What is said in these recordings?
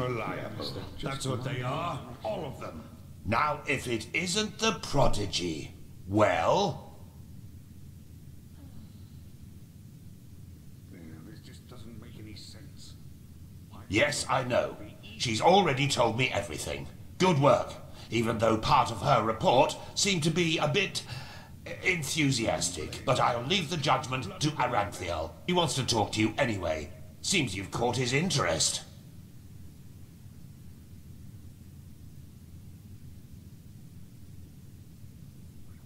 unreliable. That's what they are, all of them. Now, if it isn't the prodigy, well... This just doesn't make any sense. Yes, I know. She's already told me everything. Good work, even though part of her report seemed to be a bit... enthusiastic. But I'll leave the judgment to Arantheal. He wants to talk to you anyway. Seems you've caught his interest.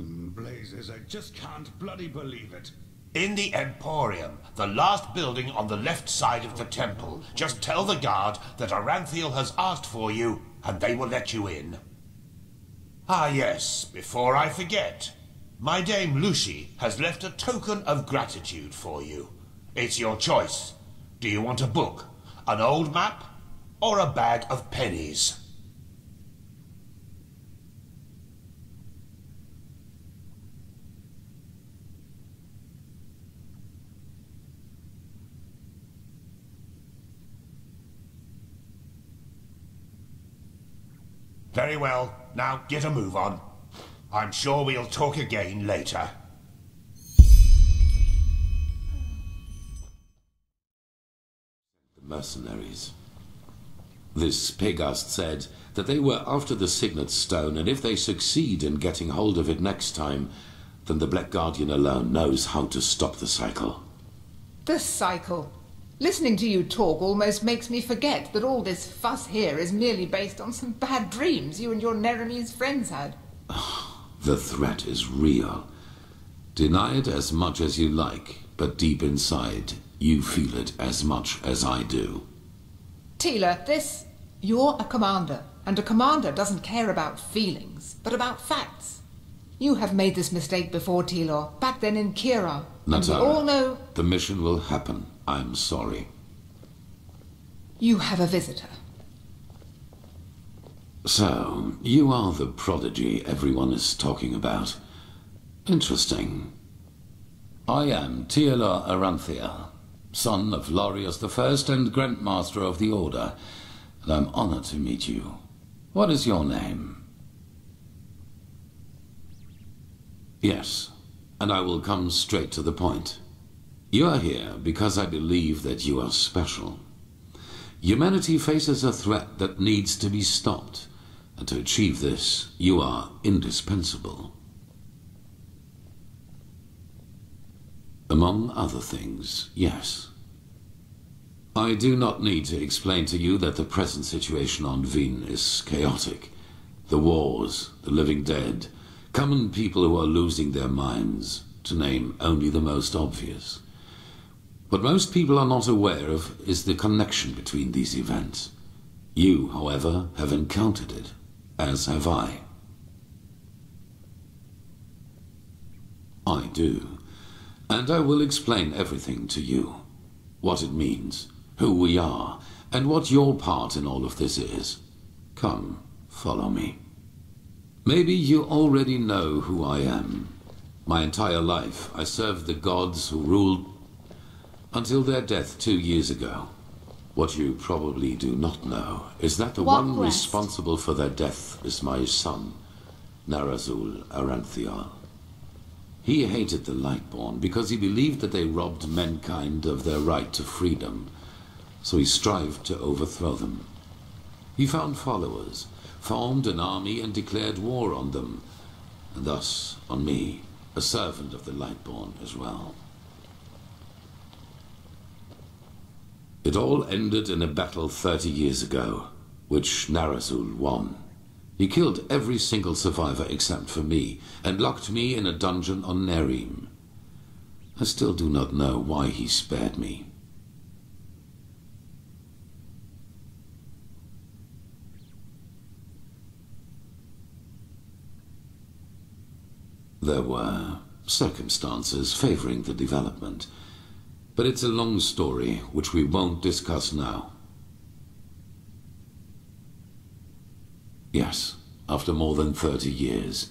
Blazes, I just can't bloody believe it. In the Emporium, the last building on the left side of the temple. Just tell the guard that Arantheal has asked for you, and they will let you in. Ah yes, before I forget, my dame Lucy has left a token of gratitude for you. It's your choice. Do you want a book, an old map, or a bag of pennies? Very well. Now get a move on. I'm sure we'll talk again later. The mercenaries. This Pegast said that they were after the Signet Stone, and if they succeed in getting hold of it next time, then the Black Guardian alone knows how to stop the cycle. The cycle? Listening to you talk almost makes me forget that all this fuss here is merely based on some bad dreams you and your Neremi's friends had. Oh, the threat is real. Deny it as much as you like, but deep inside, you feel it as much as I do. Teela, this... You're a commander, and a commander doesn't care about feelings, but about facts. You have made this mistake before, Teela, back then in Kira. Natara, we all know... The mission will happen. I'm sorry. You have a visitor. So, you are the prodigy everyone is talking about. Interesting. I am Tealor Aranthia, son of Lorius I and Grandmaster of the Order, and I'm honored to meet you. What is your name? Yes, and I will come straight to the point. You are here because I believe that you are special. Humanity faces a threat that needs to be stopped, and to achieve this, you are indispensable. Among other things, yes. I do not need to explain to you that the present situation on Vyn is chaotic. The wars, the living dead, common people who are losing their minds, to name only the most obvious. What most people are not aware of is the connection between these events. You, however, have encountered it, as have I. I do. And I will explain everything to you. What it means, who we are, and what your part in all of this is. Come, follow me. Maybe you already know who I am. My entire life, I served the gods who ruled... until their death 2 years ago. What you probably do not know is that the one responsible for their death is my son, Narazul Arantheal. He hated the Lightborn because he believed that they robbed mankind of their right to freedom, so he strived to overthrow them. He found followers, formed an army and declared war on them, and thus on me, a servant of the Lightborn as well. It all ended in a battle 30 years ago, which Narazul won. He killed every single survivor except for me, and locked me in a dungeon on Nehrim. I still do not know why he spared me. There were circumstances favoring the development. But it's a long story, which we won't discuss now. Yes, after more than 30 years,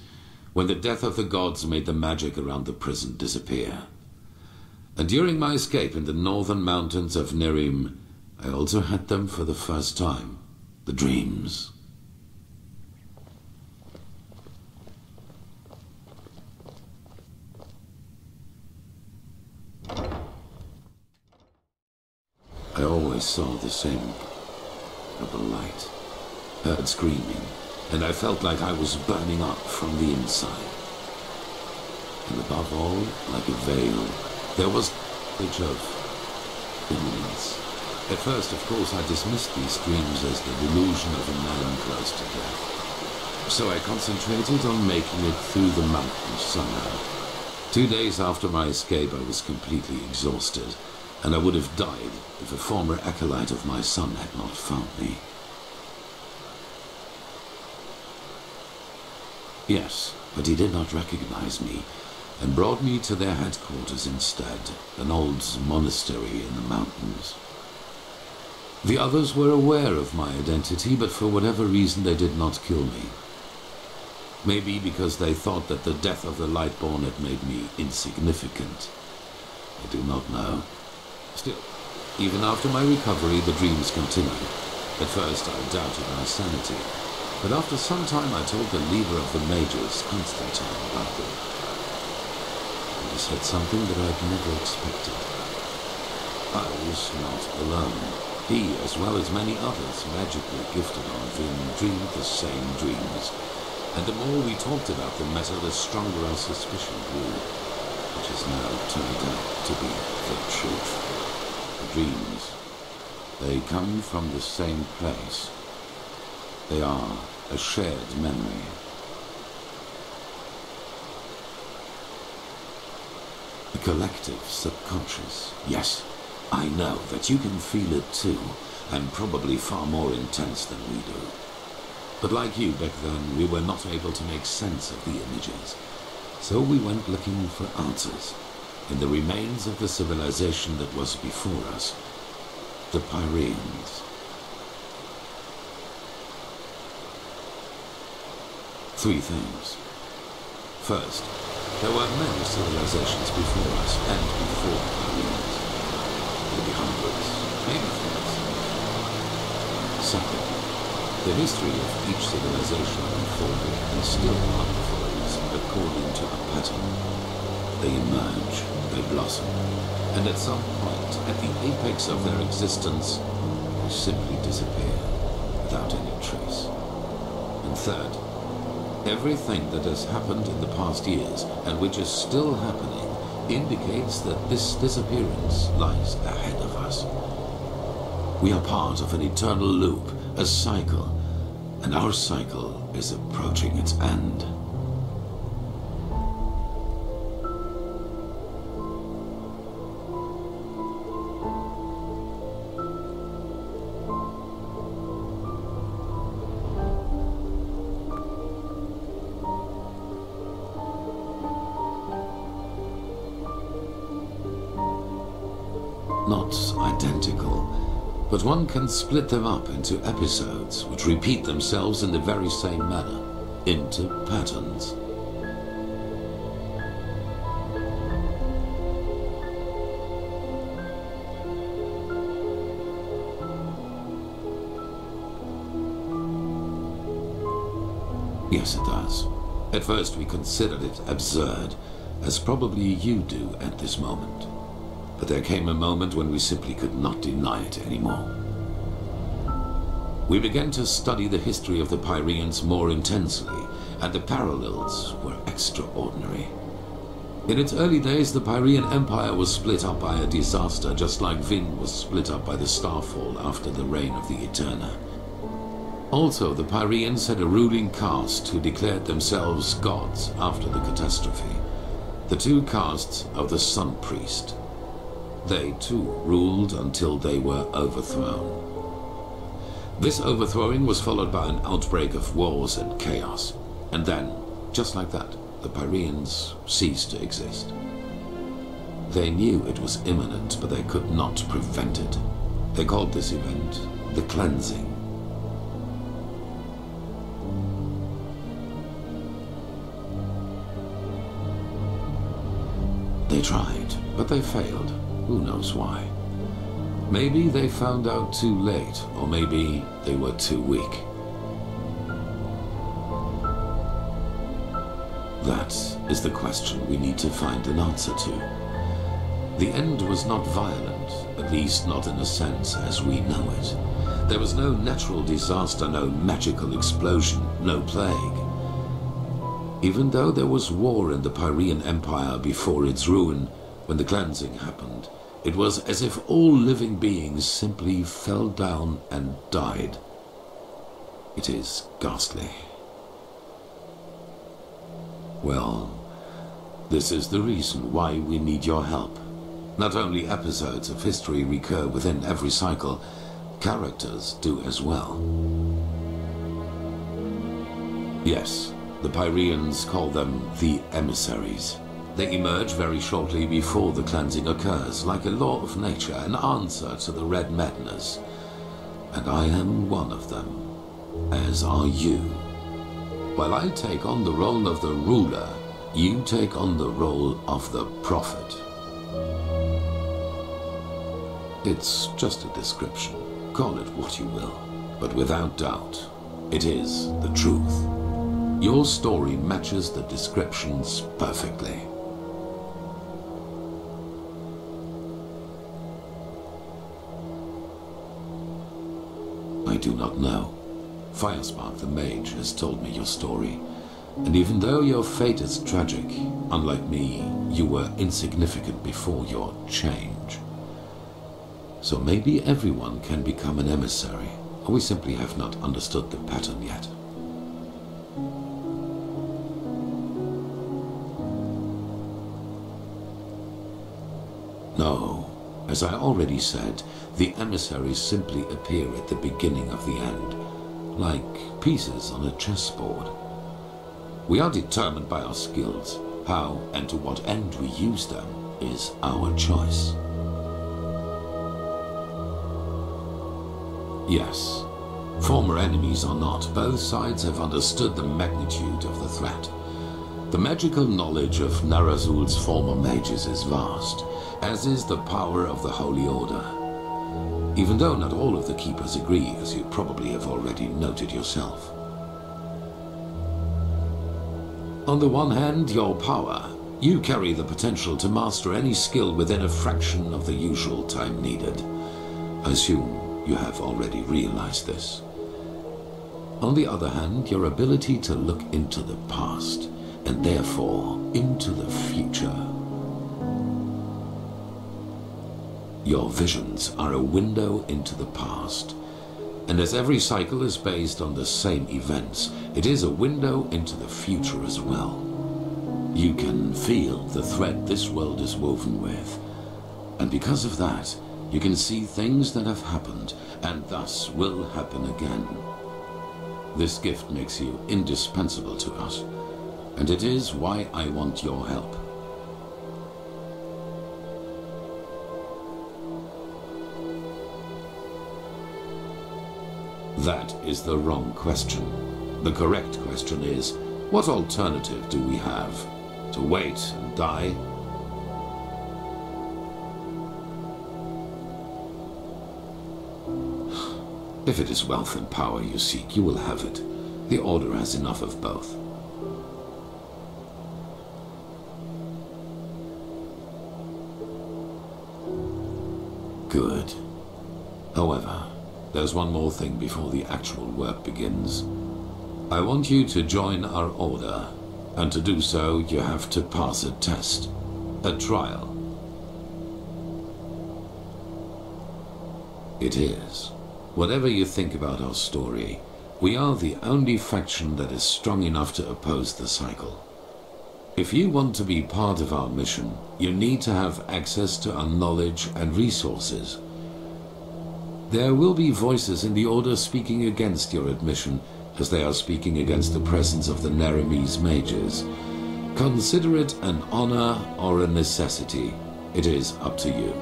when the death of the gods made the magic around the prison disappear. And during my escape in the northern mountains of Nehrim, I also had them for the first time, the dreams. I always saw the same double light, heard screaming, and I felt like I was burning up from the inside. And above all, like a veil, there was a picture of imminence. At first, of course, I dismissed these dreams as the delusion of a man close to death. So I concentrated on making it through the mountains somehow. 2 days after my escape, I was completely exhausted, and I would have died if a former acolyte of my son had not found me. Yes, but he did not recognize me, and brought me to their headquarters instead, an old monastery in the mountains. The others were aware of my identity, but for whatever reason they did not kill me. Maybe because they thought that the death of the Lightborn had made me insignificant. I do not know. Still, even after my recovery, the dreams continued. At first I doubted my sanity, but after some time I told the leader of the Mages, Constantine, about them. And he said something that I had never expected. I was not alone. He, as well as many others magically gifted on Vyn, dreamed the same dreams. And the more we talked about the matter, the stronger our suspicion grew, which has now turned out to be the truth. The dreams, they come from the same place. They are a shared memory. A collective subconscious. Yes, I know that you can feel it too, and probably far more intense than we do. But like you back then, we were not able to make sense of the images. So we went looking for answers in the remains of the civilization that was before us, the Pyrenees. Three things. First, there were many civilizations before us and before the Pyrenees. Maybe hundreds, maybe thousands. Second, the history of each civilization unfolded and still unfolds according to a pattern. They emerge, they blossom, and at some point, at the apex of their existence, they simply disappear without any trace. And third, everything that has happened in the past years, and which is still happening, indicates that this disappearance lies ahead of us. We are part of an eternal loop, a cycle, and our cycle is approaching its end. But one can split them up into episodes, which repeat themselves in the very same manner, into patterns. Yes, it does. At first we considered it absurd, as probably you do at this moment. But there came a moment when we simply could not deny it anymore. We began to study the history of the Pyreans more intensely, and the parallels were extraordinary. In its early days, the Pyrean Empire was split up by a disaster, just like Vyn was split up by the Starfall after the reign of the Eterna. Also, the Pyreans had a ruling caste who declared themselves gods after the catastrophe. The two castes of the Sun Priest. They, too, ruled until they were overthrown. This overthrowing was followed by an outbreak of wars and chaos. And then, just like that, the Pyreans ceased to exist. They knew it was imminent, but they could not prevent it. They called this event the cleansing. They tried, but they failed. Who knows why? Maybe they found out too late, or maybe they were too weak. That is the question we need to find an answer to. The end was not violent, at least not in a sense as we know it. There was no natural disaster, no magical explosion, no plague. Even though there was war in the Pyrean Empire before its ruin, when the cleansing happened, it was as if all living beings simply fell down and died. It is ghastly. Well, this is the reason why we need your help. Not only episodes of history recur within every cycle, characters do as well. Yes, the Pyreans call them the emissaries. They emerge very shortly before the cleansing occurs, like a law of nature, an answer to the red madness. And I am one of them, as are you. While I take on the role of the ruler, you take on the role of the prophet. It's just a description. Call it what you will. But without doubt, it is the truth. Your story matches the descriptions perfectly. I do not know. Firespark the mage has told me your story. And even though your fate is tragic, unlike me, you were insignificant before your change. So maybe everyone can become an emissary, or we simply have not understood the pattern yet. No, as I already said, the emissaries simply appear at the beginning of the end, like pieces on a chessboard. We are determined by our skills. How and to what end we use them is our choice. Yes, former enemies or not, both sides have understood the magnitude of the threat. The magical knowledge of Narazul's former mages is vast, as is the power of the Holy Order. Even though not all of the Keepers agree, as you probably have already noted yourself. On the one hand, your power. You carry the potential to master any skill within a fraction of the usual time needed. I assume you have already realized this. On the other hand, your ability to look into the past, and therefore into the future. Your visions are a window into the past. And as every cycle is based on the same events, it is a window into the future as well. You can feel the thread this world is woven with. And because of that, you can see things that have happened, and thus will happen again. This gift makes you indispensable to us, and it is why I want your help. That is the wrong question. The correct question is, what alternative do we have? To wait and die? If it is wealth and power you seek, you will have it. The Order has enough of both. Good. However, there's one more thing before the actual work begins. I want you to join our order, and to do so you have to pass a test, a trial. It is. Whatever you think about our story, we are the only faction that is strong enough to oppose the cycle. If you want to be part of our mission, you need to have access to our knowledge and resources. There will be voices in the Order speaking against your admission, as they are speaking against the presence of the Neremi's mages. Consider it an honor or a necessity. It is up to you.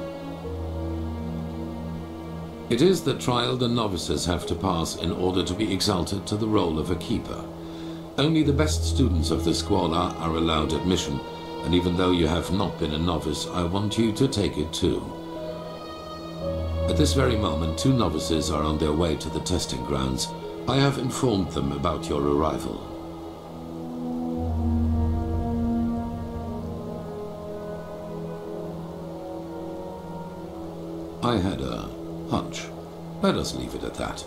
It is the trial the novices have to pass in order to be exalted to the role of a keeper. Only the best students of the Squala are allowed admission, and even though you have not been a novice, I want you to take it too. At this very moment, two novices are on their way to the testing grounds. I have informed them about your arrival. I had a hunch. Let us leave it at that.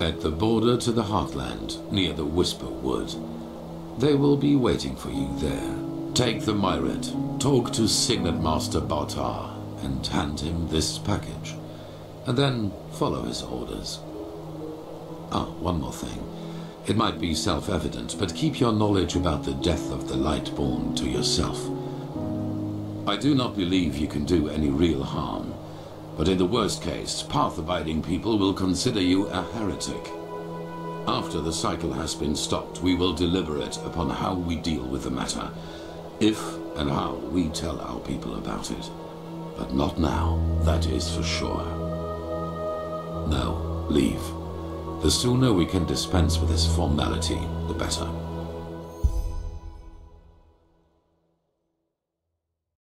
At the border to the Heartland, near the Whisper Wood, they will be waiting for you there. Take the Myret, talk to Signet Master Bartar, and hand him this package, and then follow his orders. Ah, one more thing. It might be self-evident, but keep your knowledge about the death of the Lightborn to yourself. I do not believe you can do any real harm, but in the worst case, path-abiding people will consider you a heretic. After the cycle has been stopped, we will deliberate upon how we deal with the matter, if and how we tell our people about it. But not now, that is for sure. Now, leave. The sooner we can dispense with this formality, the better.